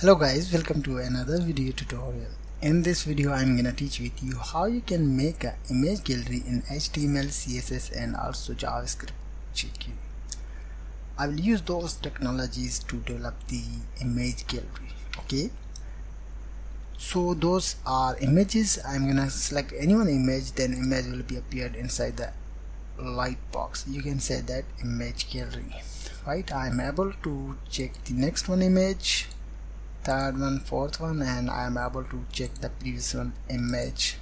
Hello guys, welcome to another video tutorial. In this video I'm gonna teach with you how you can make an image gallery in HTML, CSS and also JavaScript jQuery. I will use those technologies to develop the image gallery. Okay, so those are images. I'm gonna select any one image, then image will be appeared inside the lightbox. You can say that image gallery, right? I'm able to check the next one image, third one, fourth one, and I am able to check the previous one image.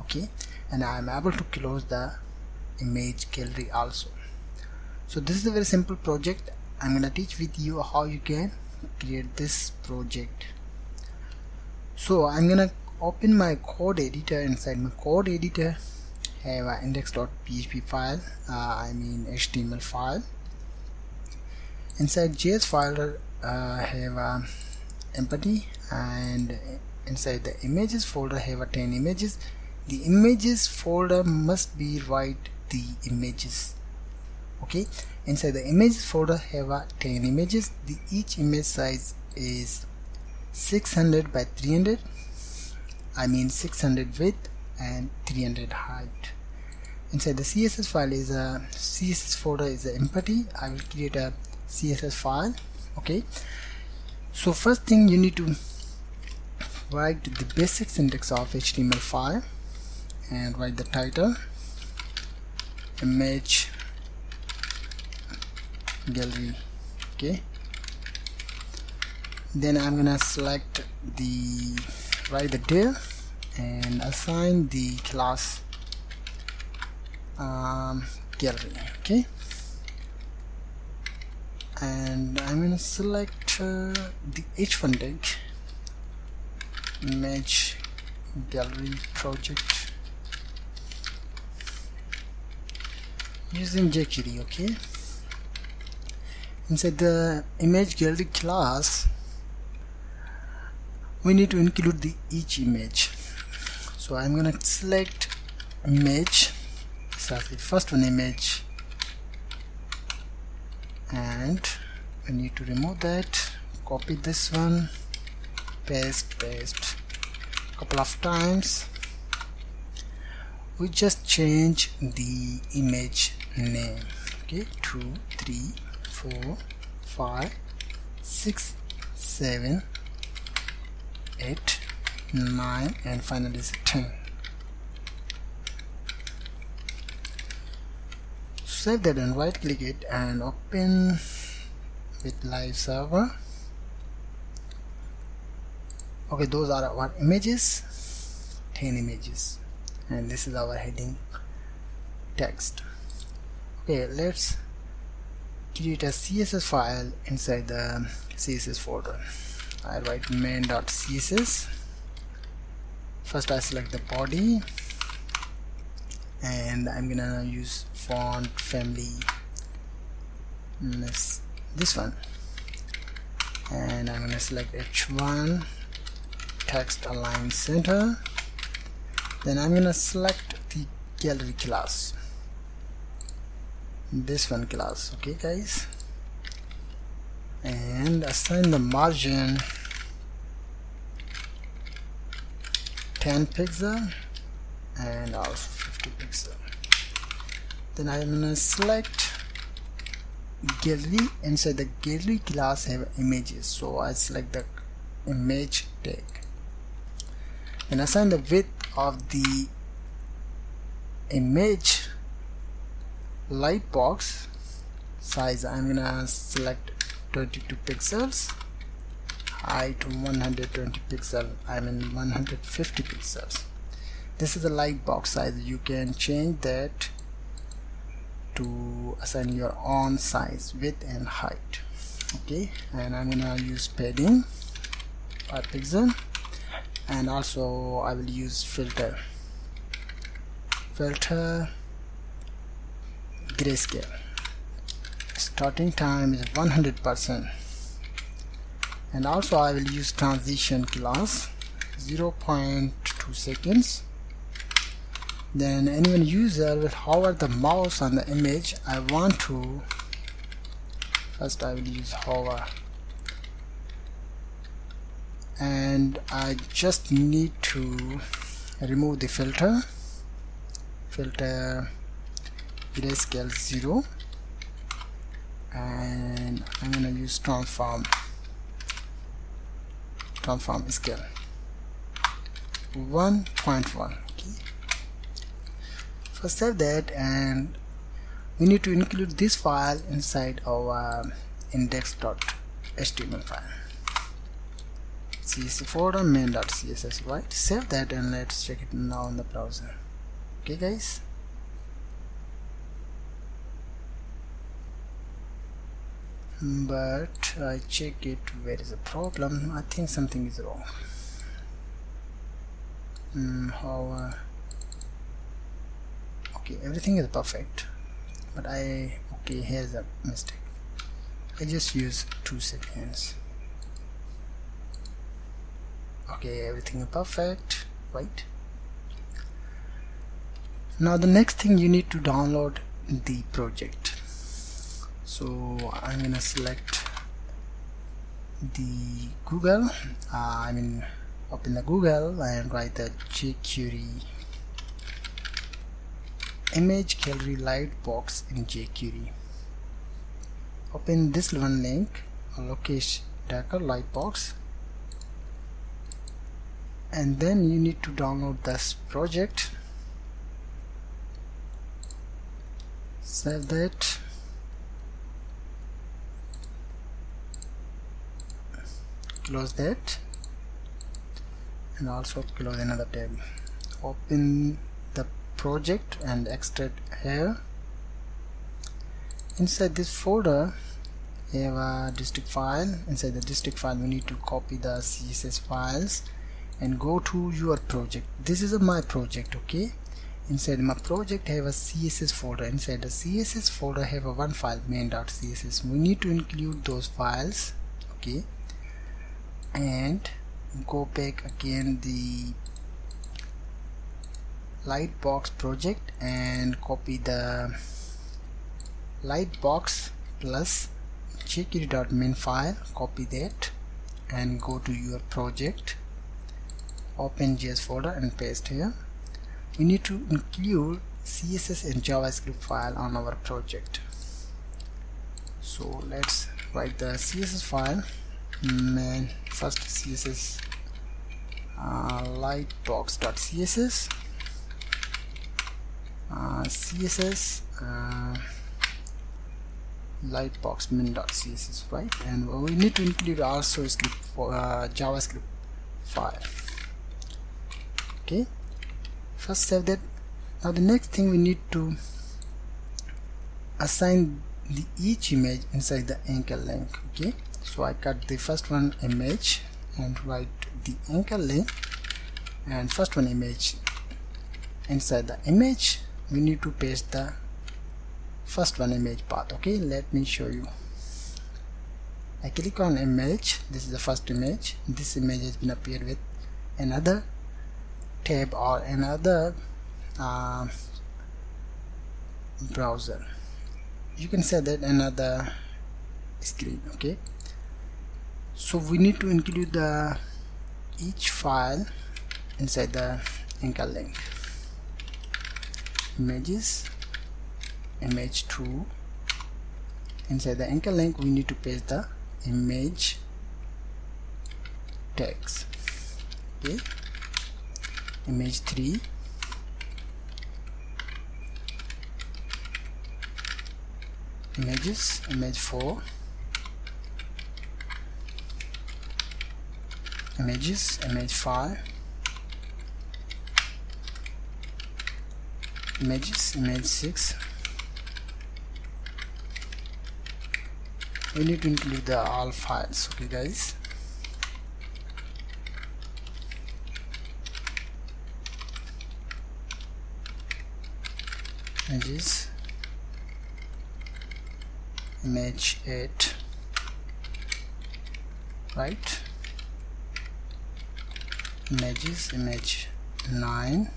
Okay, and I am able to close the image gallery also. So this is a very simple project. I'm gonna teach with you how you can create this project. So I'm gonna open my code editor. Inside my code editor I have an index.php file, HTML file. Inside JS folder have empty, and inside the images folder have 10 images. The images folder must be write the images. Okay, inside the images folder have 10 images. Each image size is 600 by 300, 600 width and 300 height. Inside the CSS file is a CSS folder is empty. I will create a CSS file. Okay, so first thing you need to write the basic syntax of HTML file and write the title image gallery. Okay, then I'm gonna select the div and assign the class gallery. Okay, and I'm gonna select the h1 tag image gallery project using jQuery. Okay, inside the image gallery class we need to include the each image. So I'm gonna select image, select the first one image, and we need to remove that. Copy this one, paste couple of times. We just change the image name. Okay, 2, 3, 4, 5, 6, 7, 8, 9 and finally is 10. Save that and right click it and open with live server. Okay, those are our images, 10 images, and this is our heading text. Okay, let's create a CSS file. Inside the CSS folder I write main.css. first I select the body and I'm gonna use font family this one, and I'm gonna select h1, text align center. Then I'm gonna select the gallery class, this one class. Okay guys, and assign the margin 10 pixel and also 50 pixel. Then I'm gonna select gallery. Inside the gallery class have images, so I select the image tag and assign the width of the image lightbox size. I'm gonna select 22 pixels, height 120 pixel, 150 pixels. This is the lightbox size. You can change that to assign your own size, width and height. Okay, and I'm gonna use padding 5 pixel, and also I will use filter grayscale. Starting time is 100%, and also I will use transition class 0.2 seconds. Then anyone user will hover the mouse on the image. I want to first I will use hover and I just need to remove the filter grayscale 0, and I'm going to use transform scale 1.1. okay, first save that, and we need to include this file inside our index.html file, CSS folder main.css, right? Save that and let's check it now in the browser. Okay guys, but I check it, where is the problem? I think something is wrong. Okay, everything is perfect, but okay, here's a mistake. I just use 2 seconds. Okay, everything is perfect, right? Now the next thing, you need to download the project. So I'm gonna select the Google, open the Google and write the jQuery image gallery lightbox in jQuery. Open this one link, Lokesh Dhakkar lightbox, and then you need to download this project. Save that. Close that, and also close another tab. Open the project and extract here. Inside this folder we have a district file. Inside the district file we need to copy the CSS files and go to your project. This is my project. Okay, inside my project I have a CSS folder. Inside the CSS folder I have a one file, main.css. we need to include those files. Okay, and go back again the lightbox project and copy the lightbox plus jQuery.min file, copy that and go to your project, open JS folder and paste here. We need to include CSS and JavaScript file on our project, so let's write the CSS file. First CSS lightbox.css, CSS lightbox min.css, right? And we need to include also script for JavaScript file. Okay, first save that. Now the next thing, we need to assign each image inside the anchor link. Okay, so I cut the first one image and write the anchor link, and first one image, inside the image we need to paste the first one image path. Okay, let me show you. I click on image. This is the first image. This image has been appeared with another tab or another browser, you can say that another screen. Okay, so we need to include the each file inside the anchor link. Images, image 2, inside the anchor link we need to paste the image tags. Okay, image 3, images, image 4, images, image 5, images, image 6. We need to include the all files. Okay guys, images, image 8, right? Images, image 9,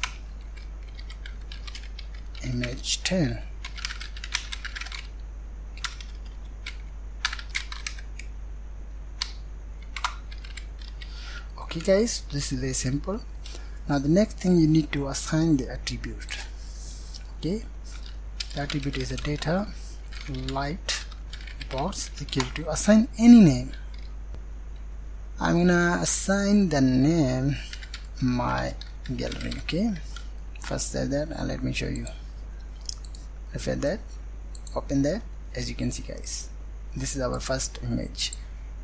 image 10, Okay guys, this is very simple. Now the next thing you need to assign the attribute. Okay, the attribute is a data lightbox equal to assign any name. I'm gonna assign the name my gallery. Okay, first save that and let me show you. Refer that, open that. As you can see guys, this is our first image.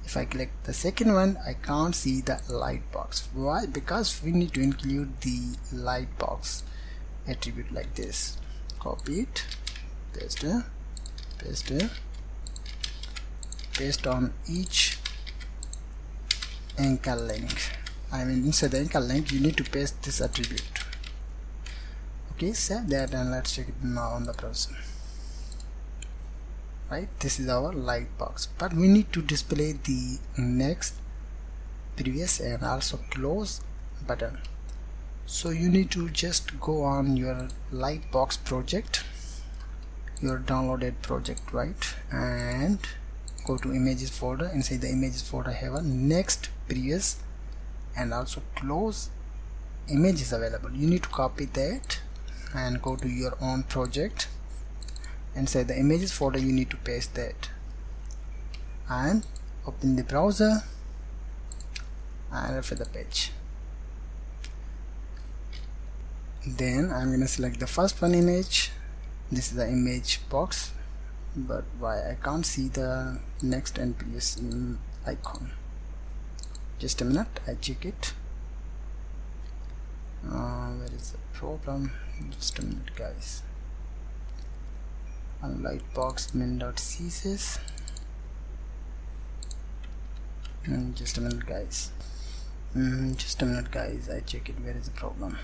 If I click the second one, I can't see the lightbox. Why? Because we need to include the lightbox attribute like this. Copy it, paste it, paste it, paste on each anchor link. I mean, inside the anchor link, you need to paste this attribute. Okay, save that and let's check it now on the browser. Right, this is our lightbox, but we need to display the next, previous and also close button. So you need to just go on your lightbox project, your downloaded project, right, and go to images folder. Inside the images folder have a next, previous and also close images available. You need to copy that and go to your own project. Inside the images folder you need to paste that and open the browser and refer the page. Then I'm gonna select the first one image. This is the image box, but why I can't see the next and previous icon? Just a minute, I check it. Where is the problem? Just a minute guys. Lightbox min.css and just a minute guys, I check it. Where is the problem?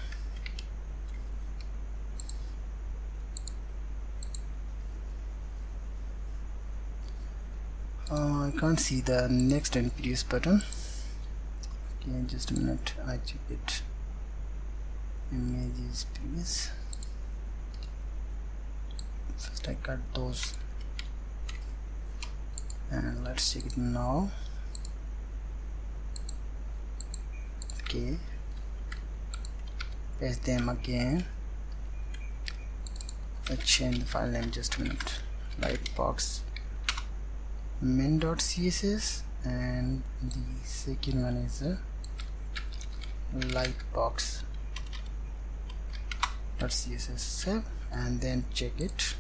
I can't see the next and previous button. Okay, just a minute, I check it. Images previous. First I cut those and let's check it now. Okay, paste them again. Let's change the file name, just a minute. Lightbox min.css and the second one is lightbox.css. save and then check it.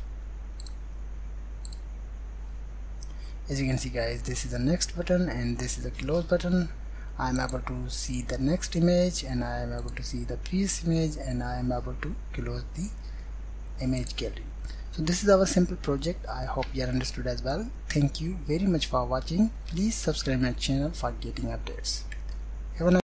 As you can see guys, this is the next button and this is the close button. I am able to see the next image and I am able to see the previous image and I am able to close the image gallery. So this is our simple project. I hope you are understood as well. Thank you very much for watching. Please subscribe my channel for getting updates. Have a nice